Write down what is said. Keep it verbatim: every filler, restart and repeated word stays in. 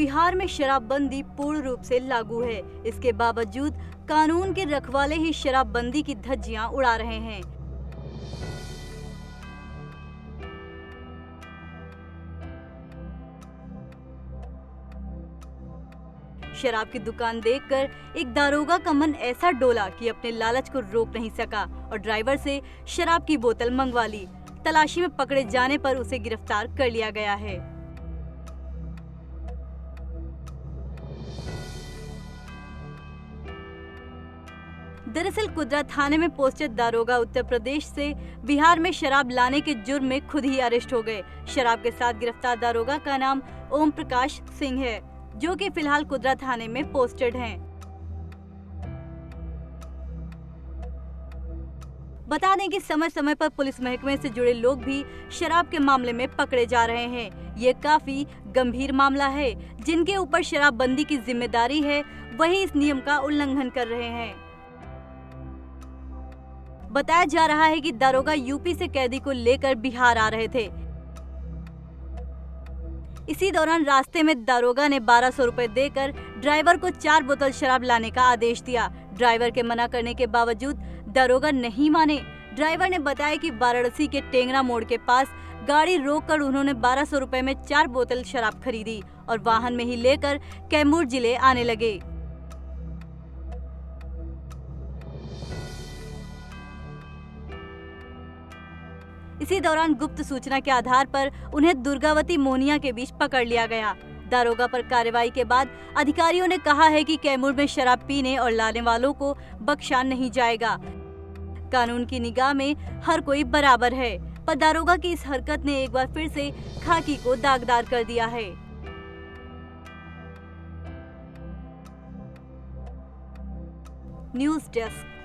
बिहार में शराबबंदी पूर्ण रूप से लागू है। इसके बावजूद कानून के रखवाले ही शराबबंदी की धज्जियां उड़ा रहे हैं। शराब की दुकान देखकर एक दारोगा का मन ऐसा डोला कि अपने लालच को रोक नहीं सका और ड्राइवर से शराब की बोतल मंगवा ली। तलाशी में पकड़े जाने पर उसे गिरफ्तार कर लिया गया है। दरअसल कुदरा थाने में पोस्टेड दारोगा उत्तर प्रदेश से बिहार में शराब लाने के जुर्म में खुद ही अरेस्ट हो गए। शराब के साथ गिरफ्तार दारोगा का नाम ओम प्रकाश सिंह है, जो कि फिलहाल कुदरा थाने में पोस्टेड हैं। बता दें कि समय समय पर पुलिस महकमे से जुड़े लोग भी शराब के मामले में पकड़े जा रहे हैं। ये काफी गंभीर मामला है। जिनके ऊपर शराबबंदी की जिम्मेदारी है वही इस नियम का उल्लंघन कर रहे हैं। बताया जा रहा है कि दारोगा यूपी से कैदी को लेकर बिहार आ रहे थे। इसी दौरान रास्ते में दारोगा ने बारह सौ रुपए देकर ड्राइवर को चार बोतल शराब लाने का आदेश दिया। ड्राइवर के मना करने के बावजूद दारोगा नहीं माने। ड्राइवर ने बताया कि वाराणसी के टेंगरा मोड़ के पास गाड़ी रोककर उन्होंने बारह सौ रुपए में चार बोतल शराब खरीदी और वाहन में ही लेकर कैमूर जिले आने लगे। इसी दौरान गुप्त सूचना के आधार पर उन्हें दुर्गावती मोहनिया के बीच पकड़ लिया गया। दारोगा पर कार्रवाई के बाद अधिकारियों ने कहा है कि कैमूर में शराब पीने और लाने वालों को बख्शा नहीं जाएगा। कानून की निगाह में हर कोई बराबर है, पर दारोगा की इस हरकत ने एक बार फिर से खाकी को दागदार कर दिया है। News desk.